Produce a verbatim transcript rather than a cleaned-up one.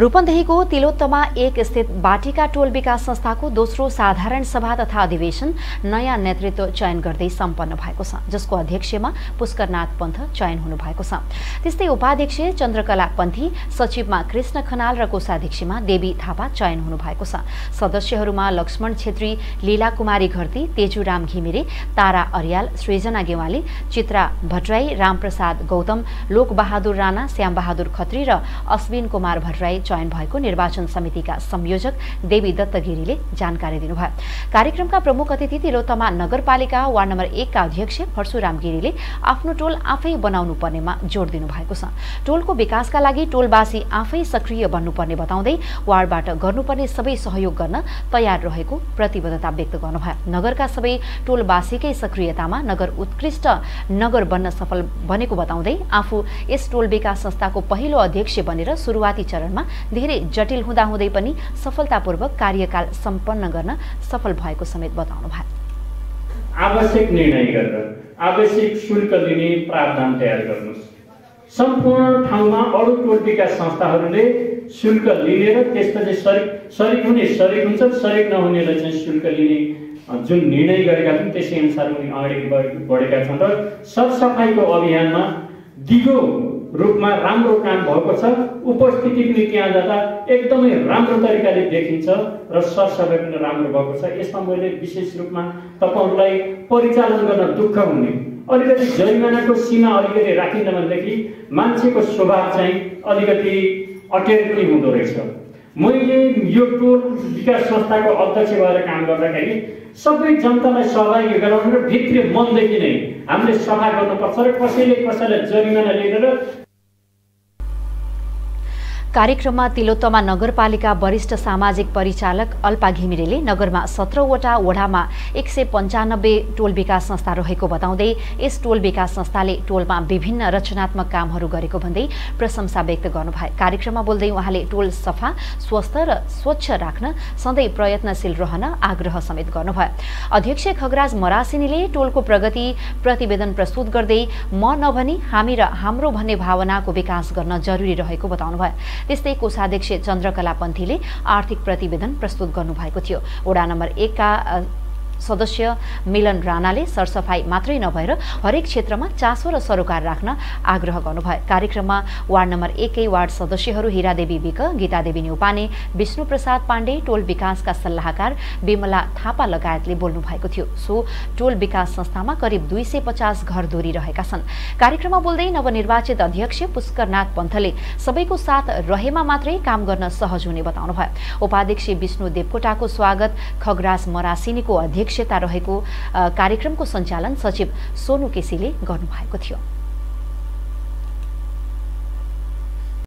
रूपन्देहीको तिलोत्तमा एक स्थित वाटिका टोल विकास संस्थाको दोस्रो साधारण सभा तथा अधिवेशन नयाँ नेतृत्व चयन गर्दै सम्पन्न भएको छ, जसको अध्यक्षमा पुष्करनाथ पंथ चयन हुनु भएको छ। त्यस्तै उपाध्यक्ष चंद्रकला पंथी, सचिवमा कृष्ण खनाल र कोषाध्यक्षमा देवी थापा चयन हुनु भएको छ। सदस्यहरुमा लक्ष्मण छेत्री, लीला कुमारी घर्ती, तेजुराम घिमिरे, तारा अर्याल, सृजना गेवाली, चित्रा भटराई, रामप्रसाद गौतम, लोकबहादुर राणा, श्यामबहादुर खत्री र अश्विन कुमार भटराई चयन भएको निर्वाचन समितिका संयोजक देवी दत्तगिरीले जानकारी दिनुभयो। कार्यक्रमका प्रमुख अतिथि तिलोत्तमा नगरपालिका वार्ड नम्बर एक का अध्यक्ष परशुराम गिरीले आफ्नो टोल आफै बनाउनु पर्नेमा जोड दिनु भएको छ। टोलको विकासका लागि टोलवासी आफै सक्रिय बन्नुपर्ने बताउँदै वार्डबाट गर्नुपर्ने सबै सहयोग गर्न तयार रहेको प्रतिबद्धता व्यक्त गर्नुभयो। नगरका सबै टोलवासीकै सक्रियतामा नगर उत्कृष्ट नगर बन्न सफल बनेको बताउँदै आफू यस टोल विकास संस्थाको पहिलो अध्यक्ष बनेर सुरुवाती चरणमा धेरै जटिल हुँदाहुँदै पनि सफलतापूर्वक कार्यकाल सम्पन्न गर्न सफल भएको समेत बताउनुभयो। आवश्यक निर्णय गरेर आवश्यक शुल्क दिने प्रावधान तयार गर्नुस्। सम्पूर्ण ठाउँमा अरू टोल विकास संस्थाहरूले शुल्क लिने र त्यसपछि सरीक हुने सरीक हुन्छ, सरीक नहुनेलाई चाहिँ शुल्क लिने जुन निर्णय गरेका छन् त्यसै अनुसार उनी अगाडि बढेका छन् र सरसफाईको अभियानमा दिगो रूपमा राम्रो काम भएको छ। उपस्थिति पनि त्यहाँ जाँदा एकदमै राम्रो तरिकाले देखिन्छ र सरसफाई पनि राम्रो भएको छ। यसमा मैले विशेष रूपमा तपाईहरूलाई परिचालन गर्न दुःख हुने अलिकति जरिमानाको सीमा अलिकति राखिँदैन भनेदेखि मान्छेको स्वभाव चाहिँ अलिकति अटेर पनि हुँदो रहेछ। मैले यो टोल विकास संस्थाको अध्यक्ष भएर काम गर्दाखेरि सबै जनतालाई सहभागी गराउनु र भित्री मनदेखि नै हामीले सफा गर्नुपर्छ र कसैले कसैलाई जरिमाना लिएर। कार्यक्रममा तिलोत्तमा नगरपालिका वरिष्ठ सामाजिक परिचालक अल्पा घिमिरेले नगरमा सत्रहवटा वडामा एक सय पन्चानब्बे टोल विकास संस्था रहेको बताउँदै यस टोल विकास संस्थाले टोलमा विभिन्न रचनात्मक कामहरू गरेको भन्दै प्रशंसा व्यक्त गर्नुभयो। कार्यक्रममा बोल्दै उहाँले टोल सफा, स्वस्थ र स्वच्छ राख्न सधैँ प्रयत्नशील रहन आग्रह समेत गर्नुभयो। अध्यक्ष खगराज मरासिनीले टोलको प्रगति प्रतिवेदन प्रस्तुत गर्दै म नभनी हामी र हाम्रो भन्ने भावनाको विकास गर्न जरुरी रहेको बताउनुभयो। त्यस्तै कोषाध्यक्ष चंद्रकला पंथीले आर्थिक प्रतिवेदन प्रस्तुत गर्नुभएको थियो। वडा नम्बर एक का सदस्य मिलन राणाले सरसफाई मात्रै नभएर हरेक क्षेत्रमा चासो र सरोकार राख्न आग्रह गर्नुभयो। कार्यक्रममा वार्ड नम्बर एकै वार्ड सदस्यहरू हिरादेवी बीक, गीता देवीनी उपाने, विष्णु प्रसाद पांडे, टोल विकासका सल्लाहकार बिमला थापा लगायतले बोल्नु भएको थियो। सो टोल विकास संस्थामा करिब दुई सय पचास घर दूरी रहेका छन्। कार्यक्रममा बोल्दै नवनिर्वाचित अध्यक्ष पुष्करनाथ पंथले सबैको साथ रहेमा मात्रै काम गर्न सहज हुने बताउनुभयो। उपाध्यक्ष विष्णु देवकोटाको स्वागत, खगराज मरासिनीको अध्यक्ष कार्यक्रमको सञ्चालन सचिव सोनु केसीले गर्नुभएको थियो।